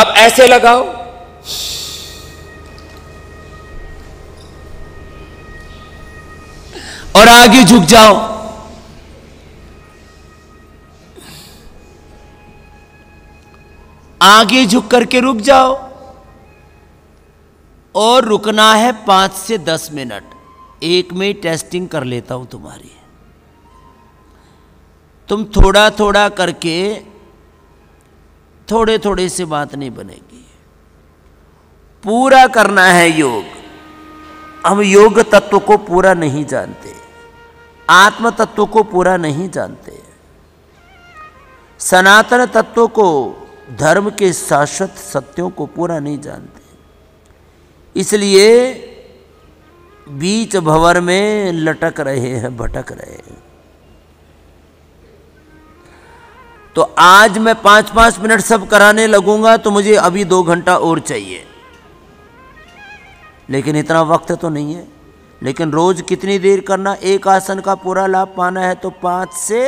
अब ऐसे लगाओ, और आगे झुक जाओ। आगे झुक करके रुक जाओ, और रुकना है 5 से 10 मिनट। एक में टेस्टिंग कर लेता हूं तुम्हारी। तुम थोड़ा थोड़ा करके, थोड़े थोड़े से बात नहीं बनेगी, पूरा करना है योग। हम योग तत्व को पूरा नहीं जानते, आत्म तत्व को पूरा नहीं जानते, सनातन तत्व को, धर्म के शाश्वत सत्यों को पूरा नहीं जानते। इसलिए बीच भंवर में लटक रहे हैं, भटक रहे हैं। तो आज मैं 5-5 मिनट सब कराने लगूंगा तो मुझे अभी 2 घंटा और चाहिए, लेकिन इतना वक्त तो नहीं है। लेकिन रोज कितनी देर करना, एक आसन का पूरा लाभ पाना है तो 5 से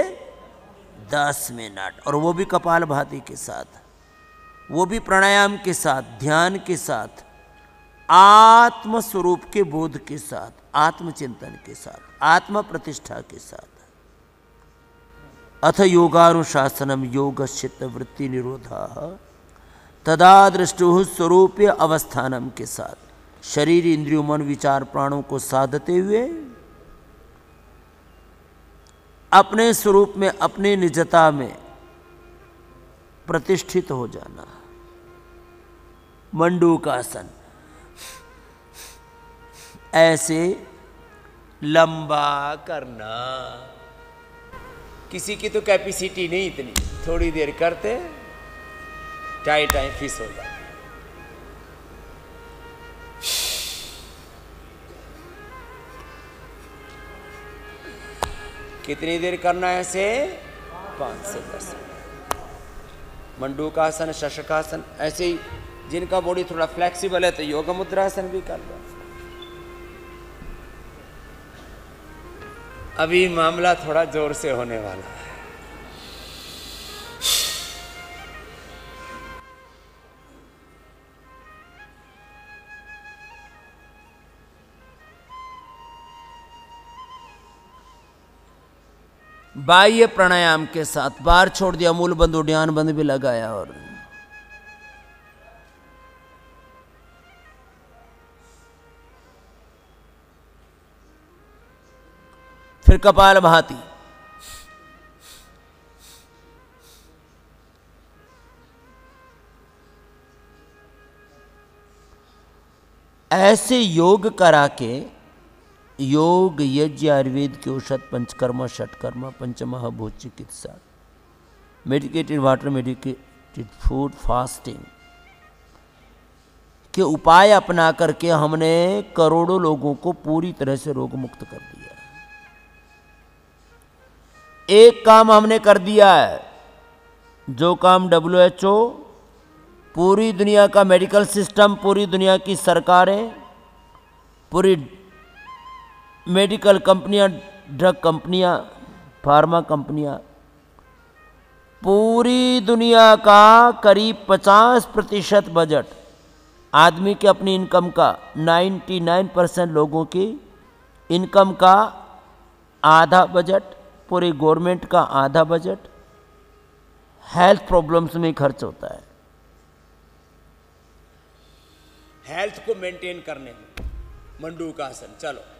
10 मिनट, और वो भी कपालभाति के साथ, वो भी प्राणायाम के साथ, ध्यान के साथ, आत्म स्वरूप के बोध के साथ, आत्मचिंतन के साथ, आत्म प्रतिष्ठा के साथ। अथ योगानुशासनम योगश्चित्त वृत्ति निरोधः तदा दृष्टुः स्वरूप्य अवस्थानम के साथ, शरीर इंद्रियों मन विचार प्राणों को साधते हुए अपने स्वरूप में, अपने निजता में प्रतिष्ठित हो जाना। मंडूकासन, ऐसे लंबा करना। किसी की तो कैपेसिटी नहीं इतनी, थोड़ी देर करते टाइट आई फिस हो जाती। कितनी देर करना है ऐसे? 5 से 10। मंडूकासन, शशकासन, ऐसे ही जिनका बॉडी थोड़ा फ्लेक्सिबल है तो योग मुद्रासन भी कर लो। अभी मामला थोड़ा जोर से होने वाला है। बाह्य प्राणायाम के साथ बाहर छोड़ दिया, मूल बंद उड्डान बंद भी लगाया, और फिर कपालभाति। ऐसे योग करा के, योग यज्ञ आयुर्वेद की औषध, पंचकर्मा, षटकर्मा, पंचमहाभूत चिकित्सा, medicated water, medicated food, fasting के उपाय अपना करके हमने करोड़ों लोगों को पूरी तरह से रोग मुक्त कर दिया। एक काम हमने कर दिया है, जो काम WHO, पूरी दुनिया का मेडिकल सिस्टम, पूरी दुनिया की सरकारें, पूरी मेडिकल कंपनियां, ड्रग कंपनियां, फार्मा कंपनियां, पूरी दुनिया का करीब 50% बजट आदमी के अपनी इनकम का, 99% लोगों की इनकम का आधा बजट, पूरे गवर्नमेंट का आधा बजट हेल्थ प्रॉब्लम्स में खर्च होता है, हेल्थ को मेंटेन करने में। मंडूकासन, चलो।